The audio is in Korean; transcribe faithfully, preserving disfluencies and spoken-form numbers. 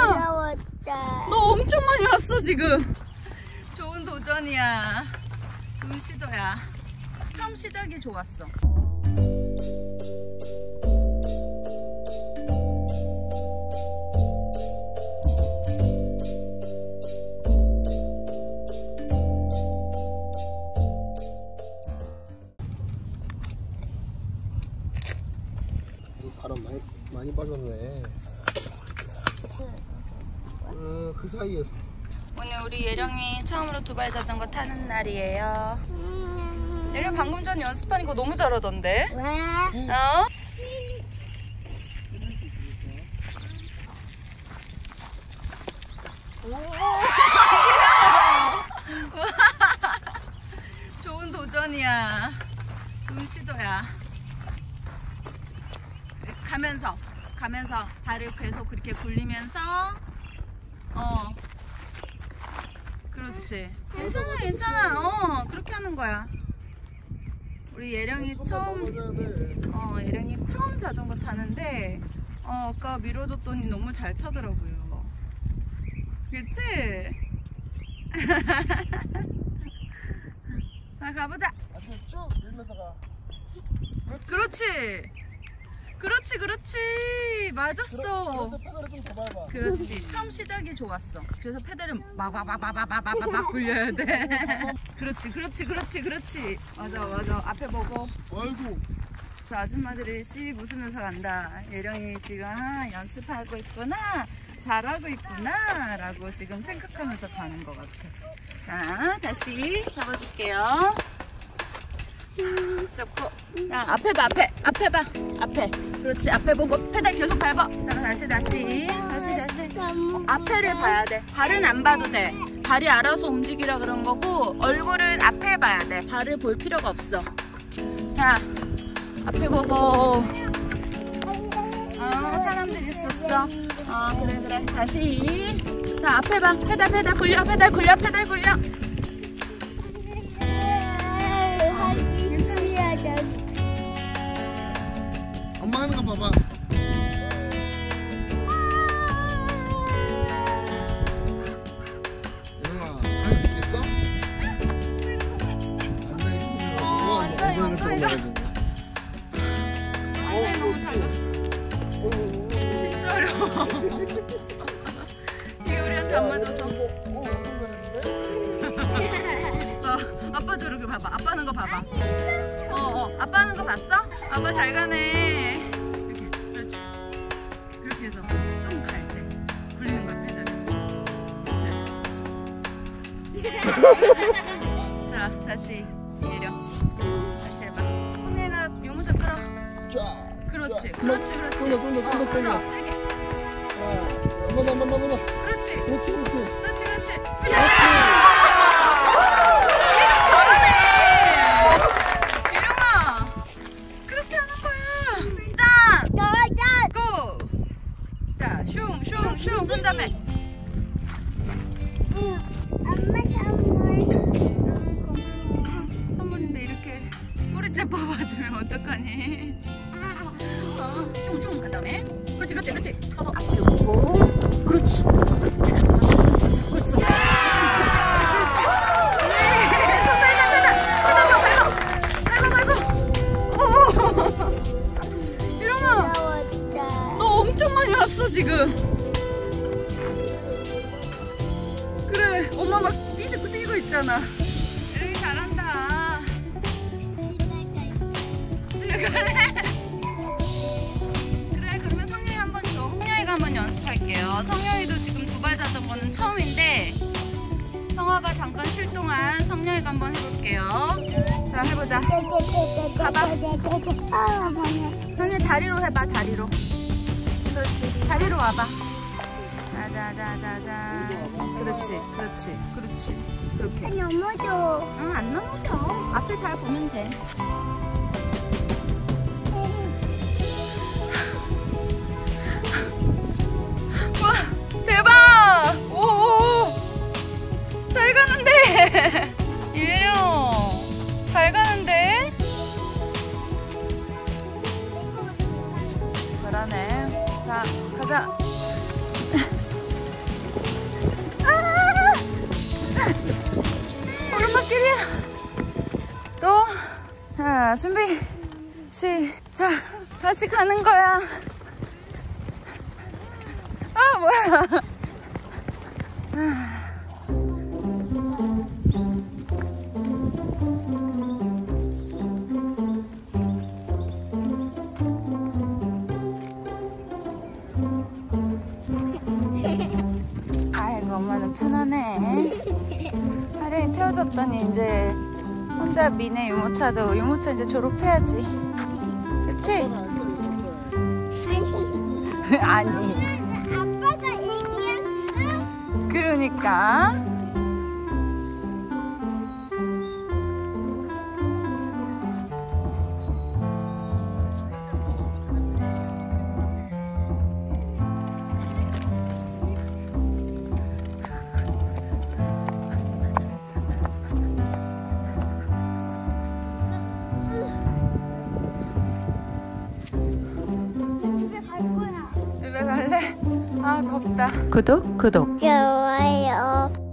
귀여웠다. 너 엄청 많이 왔어 지금. 좋은 도전이야. 좋은 시도야. 처음 시작이 좋았어. 바람 많이, 많이 빠졌네. 어, 그 사이에서 오늘 우리 예령이 처음으로 두발 자전거 타는 날이에요. 음... 예령 방금 전 연습하는 거 너무 잘하던데? 왜? 어? 오! 좋은 도전이야. 좋은 시도야. 가면서 가면서 발을 계속 그렇게 굴리면서 어 그렇지. 괜찮아 괜찮아. 어 그렇게 하는 거야. 우리 예령이 처음 어 예령이 처음 자전거 타는데 어 아까 밀어줬더니 너무 잘 타더라고요. 그치? 자 가보자. 쭉 밀면서 가. 그렇지. 그렇지 그렇지 맞았어. 그렇지. 처음 시작이 좋았어. 그래서 페달을 막막막막막막막 굴려야 돼. 그렇지 그렇지 그렇지 그렇지 맞아 맞아. 앞에 보고. 아이고. 그 아줌마들이 씩 웃으면서 간다. 예령이 지금 아, 연습하고 있구나, 잘하고 있구나 라고 지금 생각하면서 가는 것 같아. 자 다시 잡아줄게요. 잡고. 야 앞에 봐 앞에 앞에 봐 앞에. 그렇지 앞에 보고 페달 계속 밟아. 자 다시 다시 다시 다시 어, 앞에를 봐야 돼. 발은 안 봐도 돼. 발이 알아서 움직이라 그런 거고 얼굴은 앞에 봐야 돼. 발을 볼 필요가 없어. 자 앞에 보고. 어 사람들 있었어. 어 그래 그래 다시. 자 앞에 봐. 페달 페달 굴려 페달 굴려 페달 굴려. 엄마 하는 거 봐봐. 예령아, 할 수 있겠어? 앉아, 이거 앉아, 이거 앉아, 이거 앉아, 이거 작아. 진짜 어려워. 이게 우리한테 안 맞아서. 어, 아빠 저렇게 봐봐. 아빠 하는 거 봐봐. 어, 어, 아빠 하는 거 봤어? 아빠 잘 가네. 그래서 좀 갈 때 굴리는 거야 페달. 자 다시 내려. 다시 해봐. 손이나 유모차 끌어. 그렇지 그렇지 그렇지. 좀더좀더좀더 어, 세게. 한번 더 한번 더 한번 더. 그렇지 그렇지 그렇지 그렇지 그렇지. 예령 잘하네. 예령아 그렇게 하는 거야. 짠. 슝슝슝 끈 다음에 엄마 선물. 선물인데 이렇게 뿌리째 뽑아주면 어떡하니? 슝슝 간 다음에 그렇지 그렇지 그렇지. 가서 앞으로 보고 그렇지 그렇지 그렇지 잡고 있어. 그렇지 그렇지 그렇지. 페달 페달 페달 페달 페달 페달 페달. 오 이러면 너 엄청 많이 왔어 지금. 엄마 막 뛰고 뛰고 있잖아. 예령이 잘한다. 그래 그래 그러면 성녀이 한번 줘. 성녀이가 한번 연습할게요. 성녀이도 지금 두발 자전거는 처음인데 성화가 잠깐 쉴 동안 성녀이가 한번 해볼게요. 자 해보자. 봐봐. 너네 다리로 해봐 다리로. 그렇지 다리로 와봐. 자자자자자. 그렇지, 그렇지, 그렇지. 그렇게. 안 넘어져. 응, 안 넘어져. 앞에 잘 보면 돼. 와, 대박! 오오오! 잘 가는데! 예령! 잘 가는데? 잘하네. 자, 가자. 자, 준비 시작. 다시 가는 거야. 아, 뭐야. 아이고, 엄마는 편하네. 하루에 태워줬더니 이제 혼자 미네 유모차도. 유모차 이제 졸업해야지, 그치? 아니. 아니. 그러니까 집에 갈 거야. 집에 갈래? 아, 덥다. 구독 구독 좋아요.